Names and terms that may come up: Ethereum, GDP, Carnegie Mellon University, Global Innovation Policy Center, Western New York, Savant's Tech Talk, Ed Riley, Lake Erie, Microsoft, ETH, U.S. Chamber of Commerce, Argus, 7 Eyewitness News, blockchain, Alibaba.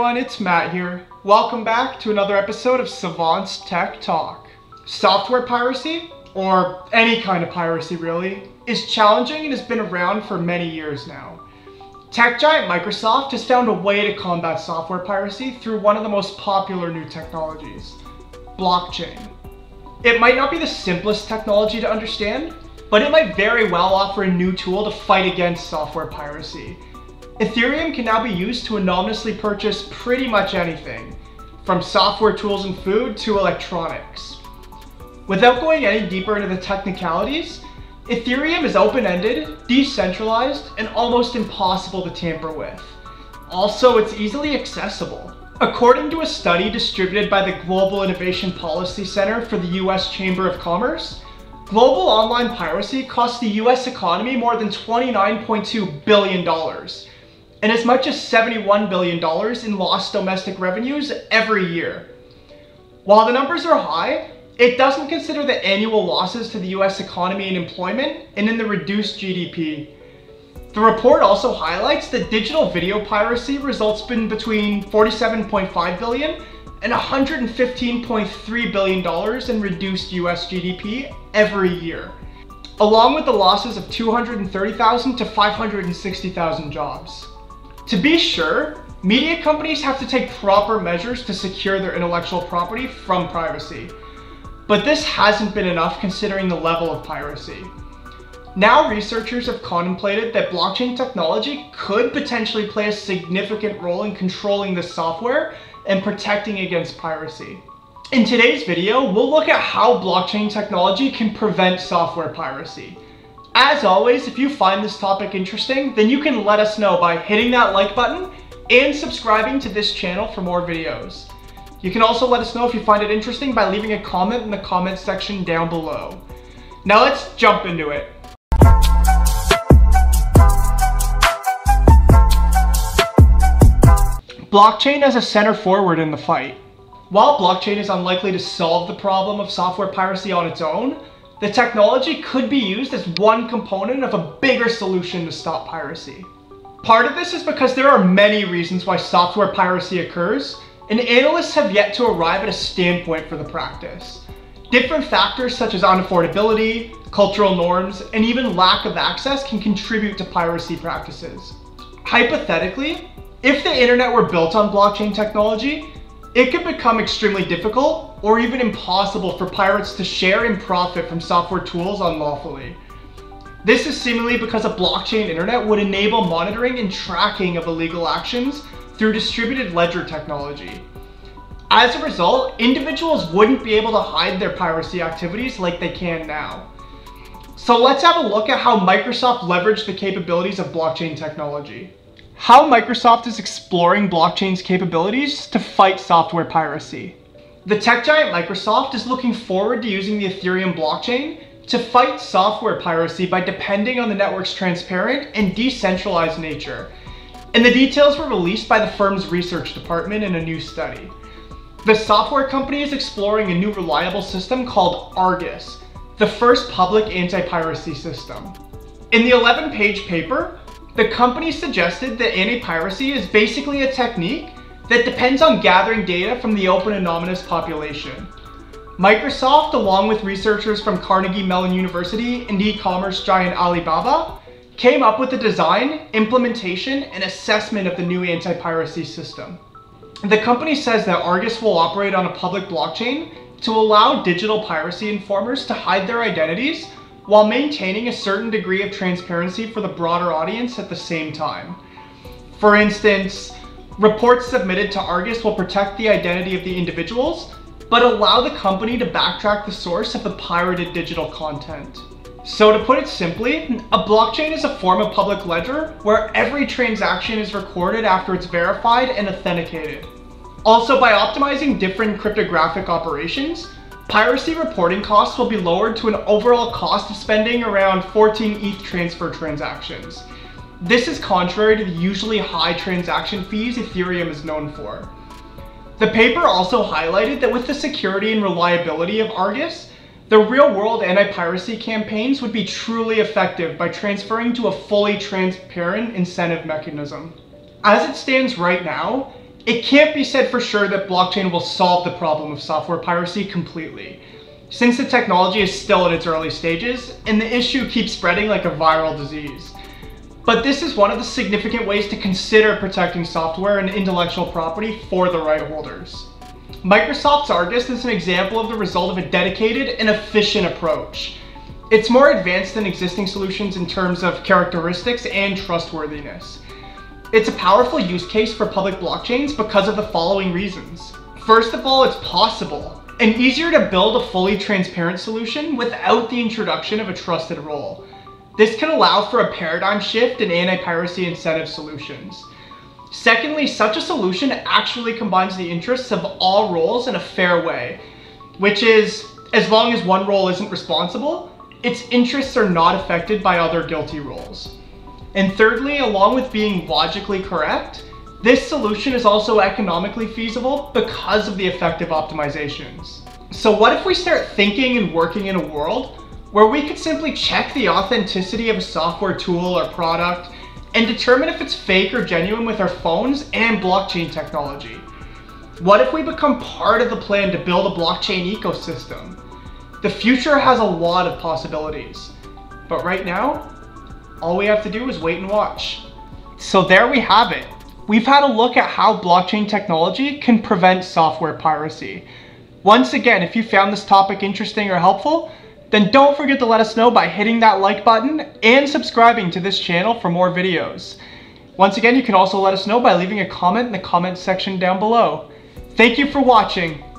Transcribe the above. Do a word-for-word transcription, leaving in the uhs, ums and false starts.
everyone, it's Matt here. Welcome back to another episode of Savant's Tech Talk. Software piracy, or any kind of piracy really, is challenging and has been around for many years now. Tech giant Microsoft has found a way to combat software piracy through one of the most popular new technologies, blockchain. It might not be the simplest technology to understand, but it might very well offer a new tool to fight against software piracy. Ethereum can now be used to anonymously purchase pretty much anything, from software tools and food to electronics. Without going any deeper into the technicalities, Ethereum is open-ended, decentralized, and almost impossible to tamper with. Also, it's easily accessible. According to a study distributed by the Global Innovation Policy Center for the U S Chamber of Commerce, global online piracy costs the U S economy more than twenty-nine point two billion dollars, and as much as seventy-one billion dollars in lost domestic revenues every year. While the numbers are high, it doesn't consider the annual losses to the U S economy in employment and in the reduced G D P. The report also highlights that digital video piracy results in between forty-seven point five billion dollars and one hundred fifteen point three billion dollars in reduced U S G D P every year, along with the losses of two hundred thirty thousand to five hundred sixty thousand jobs. To be sure, media companies have to take proper measures to secure their intellectual property from piracy. But this hasn't been enough considering the level of piracy. Now researchers have contemplated that blockchain technology could potentially play a significant role in controlling the software and protecting against piracy. In today's video, we'll look at how blockchain technology can prevent software piracy. As always, if you find this topic interesting, then you can let us know by hitting that like button and subscribing to this channel for more videos. You can also let us know if you find it interesting by leaving a comment in the comment section down below. Now let's jump into it. Blockchain as a center forward in the fight. While blockchain is unlikely to solve the problem of software piracy on its own, the technology could be used as one component of a bigger solution to stop piracy. Part of this is because there are many reasons why software piracy occurs, and analysts have yet to arrive at a standpoint for the practice. Different factors such as unaffordability, cultural norms, and even lack of access can contribute to piracy practices. Hypothetically, if the internet were built on blockchain technology, it could become extremely difficult or even impossible for pirates to share and profit from software tools unlawfully. This is seemingly because a blockchain internet would enable monitoring and tracking of illegal actions through distributed ledger technology. As a result, individuals wouldn't be able to hide their piracy activities like they can now. So let's have a look at how Microsoft leveraged the capabilities of blockchain technology. How Microsoft is exploring blockchain's capabilities to fight software piracy. The tech giant Microsoft is looking forward to using the Ethereum blockchain to fight software piracy by depending on the network's transparent and decentralized nature. And the details were released by the firm's research department in a new study. The software company is exploring a new reliable system called Argus, the first public anti-piracy system. In the eleven page paper, the company suggested that anti-piracy is basically a technique that depends on gathering data from the open anonymous population. Microsoft, along with researchers from Carnegie Mellon University and e-commerce giant Alibaba, came up with the design, implementation, and assessment of the new anti-piracy system. The company says that Argus will operate on a public blockchain to allow digital piracy informers to hide their identities while maintaining a certain degree of transparency for the broader audience at the same time. For instance, reports submitted to Argus will protect the identity of the individuals, but allow the company to backtrack the source of the pirated digital content. So to put it simply, a blockchain is a form of public ledger where every transaction is recorded after it's verified and authenticated. Also, by optimizing different cryptographic operations, piracy reporting costs will be lowered to an overall cost of spending around fourteen E T H transfer transactions. This is contrary to the usually high transaction fees Ethereum is known for. The paper also highlighted that with the security and reliability of Argus, the real-world anti-piracy campaigns would be truly effective by transferring to a fully transparent incentive mechanism. As it stands right now, It can't be said for sure that blockchain will solve the problem of software piracy completely, since the technology is still in its early stages and the issue keeps spreading like a viral disease. But this is one of the significant ways to consider protecting software and intellectual property for the right holders. Microsoft's Argus is an example of the result of a dedicated and efficient approach. It's more advanced than existing solutions in terms of characteristics and trustworthiness. It's a powerful use case for public blockchains because of the following reasons. First of all, it's possible and easier to build a fully transparent solution without the introduction of a trusted role. This can allow for a paradigm shift in anti-piracy incentive solutions. Secondly, such a solution actually combines the interests of all roles in a fair way, which is, as long as one role isn't responsible, its interests are not affected by other guilty roles. And thirdly, along with being logically correct, this solution is also economically feasible because of the effective optimizations. So what if we start thinking and working in a world where we could simply check the authenticity of a software tool or product and determine if it's fake or genuine with our phones and blockchain technology? What if we become part of the plan to build a blockchain ecosystem? The future has a lot of possibilities, but right now, all we have to do is wait and watch. So there we have it. We've had a look at how blockchain technology can prevent software piracy. Once again, if you found this topic interesting or helpful, then don't forget to let us know by hitting that like button and subscribing to this channel for more videos. Once again, you can also let us know by leaving a comment in the comment section down below. Thank you for watching.